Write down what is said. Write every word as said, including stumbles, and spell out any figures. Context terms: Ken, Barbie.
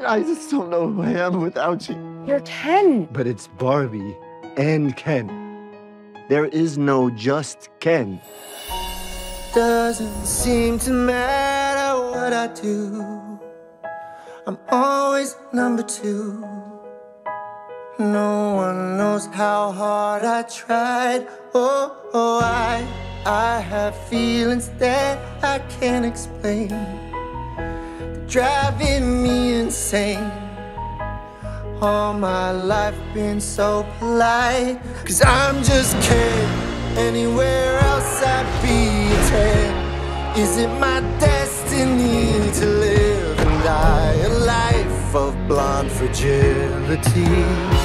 I just don't know who I am without you. You're Ken. But it's Barbie and Ken. There is no just Ken. Doesn't seem to matter what I do. I'm always number two. No one knows how hard I tried. Oh, oh, I, I have feelings that I can't explain. They're driving me insane. All my life been so polite, 'cause I'm just kidding. Anywhere else I'd be a ten. Is it my destiny to live and die a life of blonde fragility?